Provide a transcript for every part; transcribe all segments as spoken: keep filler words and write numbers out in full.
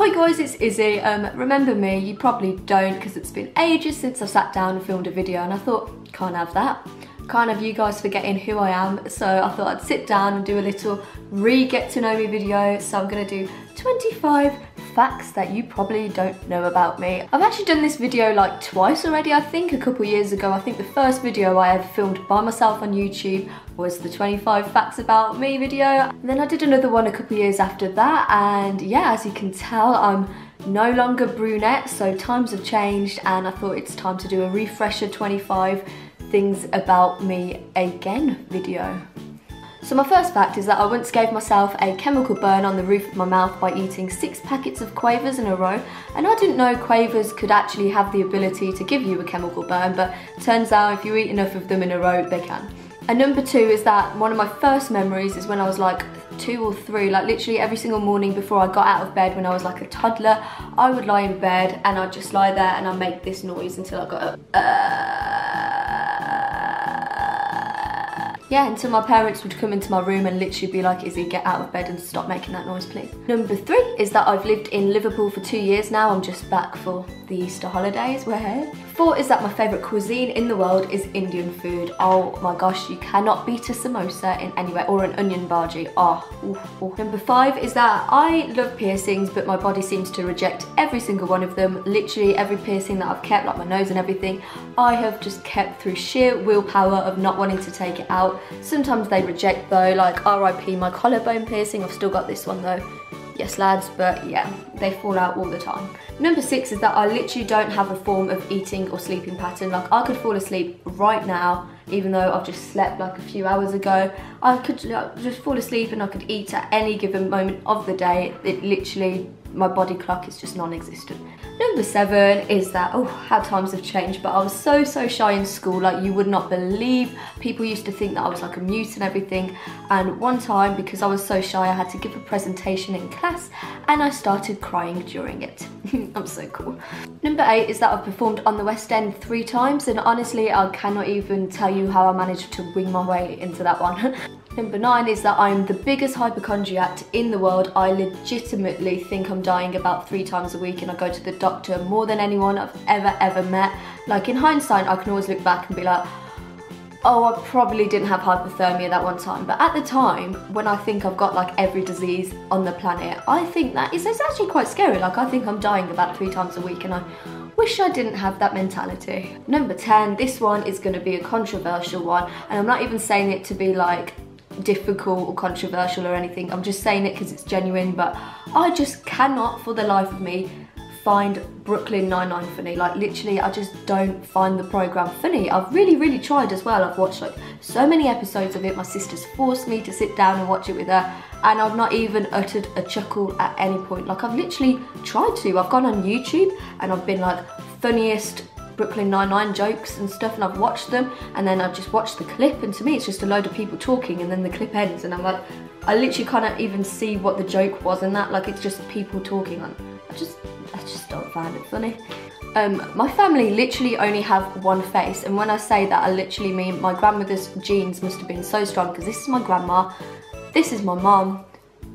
Hi guys, it's Izzy. Um, remember me? You probably don't because it's been ages since I've sat down and filmed a video, and I thought, can't have that. Can't have you guys forgetting who I am, so I thought I'd sit down and do a little re-get to know me video. So I'm going to do twenty-five facts that you probably don't know about me. I've actually done this video like twice already, I think, a couple years ago. I think the first video I ever filmed by myself on YouTube was the twenty-five facts about me video. And then I did another one a couple years after that, and yeah, as you can tell, I'm no longer brunette, so times have changed, and I thought it's time to do a refresher twenty-five things about me again video. So my first fact is that I once gave myself a chemical burn on the roof of my mouth by eating six packets of Quavers in a row, and I didn't know Quavers could actually have the ability to give you a chemical burn, but turns out if you eat enough of them in a row, they can. And number two is that one of my first memories is when I was like two or three, like literally every single morning before I got out of bed when I was like a toddler, I would lie in bed and I'd just lie there and I'd make this noise until I got up. Uh... Yeah, until my parents would come into my room and literally be like, Izzy, get out of bed and stop making that noise, please. Number three is that I've lived in Liverpool for two years now. I'm just back for the Easter holidays, we're here. Four is that my favourite cuisine in the world is Indian food. Oh my gosh, you cannot beat a samosa in any way, or an onion bhaji. Oh, oof, oof. Number five is that I love piercings, but my body seems to reject every single one of them. Literally every piercing that I've kept, like my nose and everything, I have just kept through sheer willpower of not wanting to take it out. Sometimes they reject though, like R I P my collarbone piercing. I've still got this one though. Yes lads, but yeah, they fall out all the time. Number six is that I literally don't have a form of eating or sleeping pattern. Like I could fall asleep right now, even though I've just slept like a few hours ago. I could like, just fall asleep and I could eat at any given moment of the day. It literally, my body clock is just non-existent. Number seven is that, oh, how times have changed, but I was so, so shy in school, like you would not believe. People used to think that I was like a mute and everything. And one time, because I was so shy, I had to give a presentation in class and I started crying during it. I'm so cool. Number eight is that I've performed on the West End three times, and honestly, I cannot even tell you how I managed to wing my way into that one. Number nine is that I'm the biggest hypochondriac in the world. I legitimately think I'm dying about three times a week, and I go to the doctor more than anyone I've ever, ever met. Like in hindsight, I can always look back and be like, oh, I probably didn't have hypothermia that one time. But at the time, when I think I've got like every disease on the planet, I think that is it's actually quite scary. Like I think I'm dying about three times a week, and I wish I didn't have that mentality. Number ten, this one is gonna be a controversial one, and I'm not even saying it to be like difficult or controversial or anything. I'm just saying it because it's genuine, but I just cannot for the life of me find Brooklyn Nine-Nine funny. Like literally I just don't find the programme funny. I've really really tried as well. I've watched like so many episodes of it. My sister's forced me to sit down and watch it with her, and I've not even uttered a chuckle at any point. Like I've literally tried to. I've gone on YouTube and I've been like funniest Brooklyn Nine-Nine jokes and stuff, and I've watched them, and then I've just watched the clip, and to me it's just a load of people talking, and then the clip ends and I'm like, I literally can't even see what the joke was in that. Like it's just people talking. I just I just don't find it funny. Um, my family literally only have one face, and when I say that I literally mean my grandmother's genes must have been so strong, because this is my grandma, this is my mum,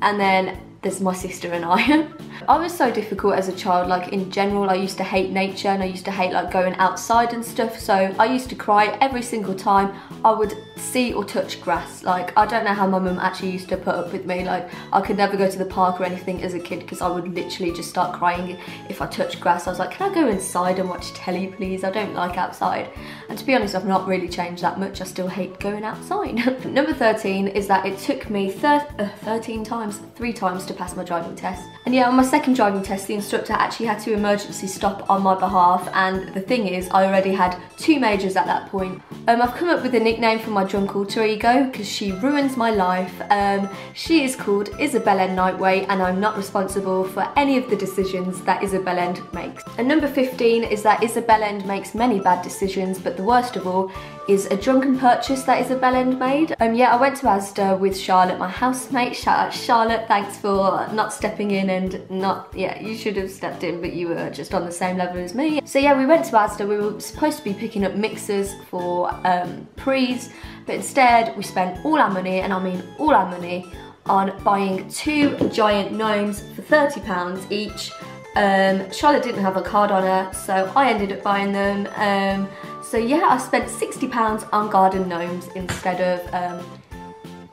and then there's my sister and I. I was so difficult as a child. Like in general, I used to hate nature, and I used to hate like going outside and stuff, so I used to cry every single time I would see or touch grass. Like I don't know how my mum actually used to put up with me. Like I could never go to the park or anything as a kid because I would literally just start crying if I touched grass. I was like, can I go inside and watch telly please? I don't like outside. And to be honest, I've not really changed that much. I still hate going outside. Number thirteen is that it took me thir uh, thirteen times, three times to pass my driving test. And yeah, on my My second driving test, the instructor actually had to emergency stop on my behalf, and the thing is I already had two majors at that point. Um, I've come up with a nickname for my drunk alter ego because she ruins my life. Um, she is called Isabelle N. Nightway, and I'm not responsible for any of the decisions that Isabelle N. makes. And number fifteen is that Isabelle N. makes many bad decisions, but the worst of all is a drunken purchase that Isabelle N. made. Um, yeah, I went to Asda with Charlotte, my housemate. Shout out Charlotte, thanks for not stepping in and not, yeah, you should have stepped in, but you were just on the same level as me. So yeah, we went to Asda, we were supposed to be picking up mixers for um, pre's, but instead we spent all our money, and I mean all our money, on buying two giant gnomes for thirty pounds each. Um, Charlotte didn't have a card on her, so I ended up buying them. Um, so yeah, I spent sixty pounds on garden gnomes instead of um,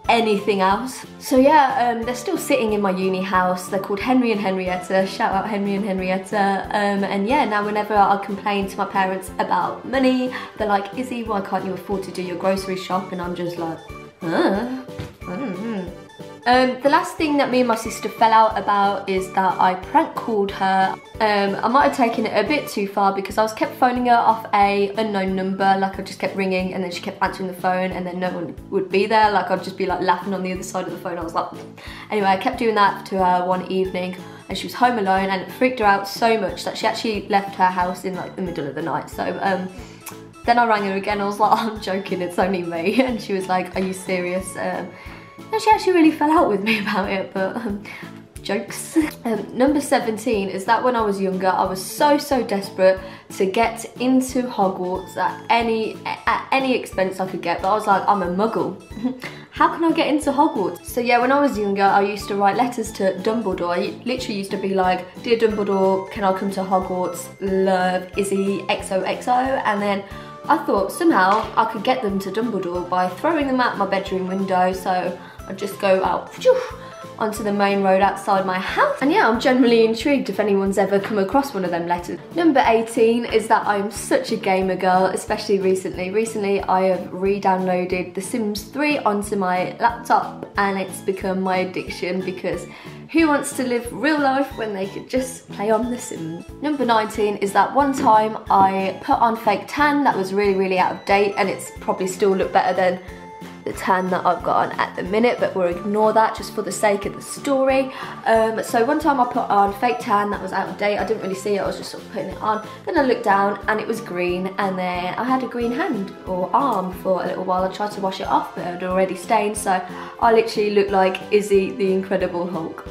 anything else. So yeah, um, they're still sitting in my uni house. They're called Henry and Henrietta. Shout out Henry and Henrietta. Um, and yeah, now whenever I complain to my parents about money, they're like, Izzy, why can't you afford to do your grocery shop? And I'm just like, huh? I don't know. Um, the last thing that me and my sister fell out about is that I prank called her. Um, I might have taken it a bit too far because I was kept phoning her off a unknown number, like I just kept ringing and then she kept answering the phone and then no one would be there, like I'd just be like laughing on the other side of the phone, I was like... Anyway, I kept doing that to her one evening and she was home alone and it freaked her out so much that she actually left her house in like the middle of the night, so um... Then I rang her again, I was like, I'm joking, it's only me, and she was like, are you serious? Um, And she actually really fell out with me about it, but um, jokes. Um, number seventeen is that when I was younger, I was so, so desperate to get into Hogwarts at any, at any expense I could get, but I was like, I'm a muggle. How can I get into Hogwarts? So yeah, when I was younger, I used to write letters to Dumbledore. I literally used to be like, Dear Dumbledore, can I come to Hogwarts? Love, Izzy, X O X O, and then I thought somehow I could get them to Dumbledore by throwing them out my bedroom window, so I'd just go out phew, onto the main road outside my house. And yeah, I'm generally intrigued if anyone's ever come across one of them letters. Number eighteen is that I'm such a gamer girl, especially recently. Recently I have re-downloaded The Sims three onto my laptop and it's become my addiction because who wants to live real life when they could just play on The Sims? Number nineteen is that one time I put on fake tan that was really, really out of date and it's probably still looked better than the tan that I've got on at the minute, but we'll ignore that just for the sake of the story. Um, so one time I put on fake tan that was out of date, I didn't really see it, I was just sort of putting it on. Then I looked down and it was green and then I had a green hand or arm for a little while. I tried to wash it off but it had already stained, so I literally looked like Izzy the Incredible Hulk.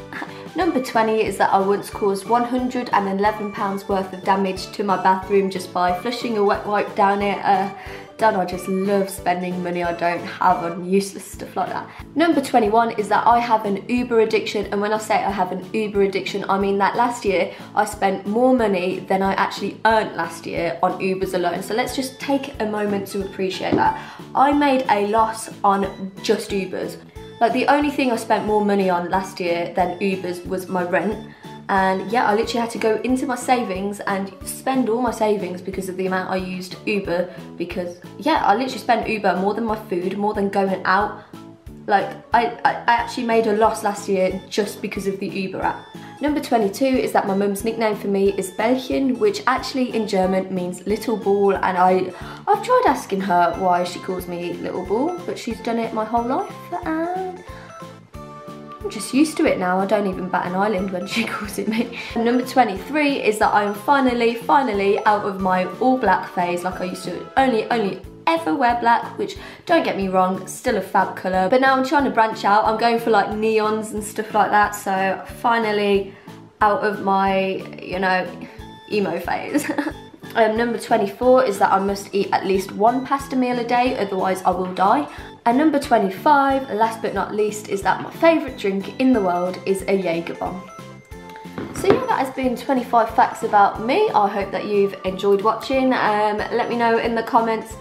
Number twenty is that I once caused one hundred and eleven pounds worth of damage to my bathroom just by flushing a wet wipe down it. Uh, Done. I just love spending money I don't have on useless stuff like that. Number twenty-one is that I have an Uber addiction, and when I say I have an Uber addiction, I mean that last year I spent more money than I actually earned last year on Ubers alone. So let's just take a moment to appreciate that. I made a loss on just Ubers. Like the only thing I spent more money on last year than Ubers was my rent. And yeah, I literally had to go into my savings and spend all my savings because of the amount I used Uber, because yeah, I literally spent Uber more than my food, more than going out. Like, I, I, I actually made a loss last year just because of the Uber app. Number twenty-two is that my mum's nickname for me is Bällchen, which actually in German means little ball, and I, I've tried asking her why she calls me little ball, but she's done it my whole life, and I'm just used to it now. I don't even bat an eyelid when she calls it me. And number twenty-three is that I'm finally, finally out of my all black phase. Like I used to only, only ever wear black, which don't get me wrong, still a fab colour. But now I'm trying to branch out. I'm going for like neons and stuff like that. So finally out of my, you know, emo phase. Um, number twenty-four is that I must eat at least one pasta meal a day, otherwise I will die. And number twenty-five, last but not least, is that my favourite drink in the world is a Jagerbomb. So yeah, that has been twenty-five facts about me. I hope that you've enjoyed watching. Um, let me know in the comments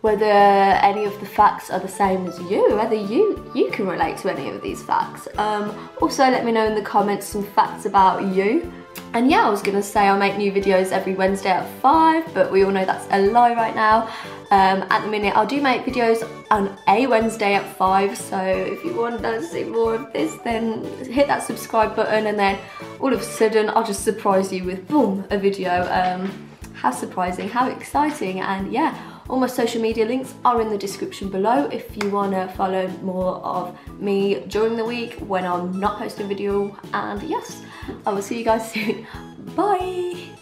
whether any of the facts are the same as you, whether you, you can relate to any of these facts. Um, also, let me know in the comments some facts about you. And yeah, I was gonna say I make new videos every Wednesday at five, but we all know that's a lie right now. Um, at the minute, I do make videos on a Wednesday at five, so if you want to see more of this, then hit that subscribe button, and then all of a sudden, I'll just surprise you with, boom, a video. Um, how surprising, how exciting, and yeah. All my social media links are in the description below if you want to follow more of me during the week when I'm not posting video. And yes, I will see you guys soon. Bye!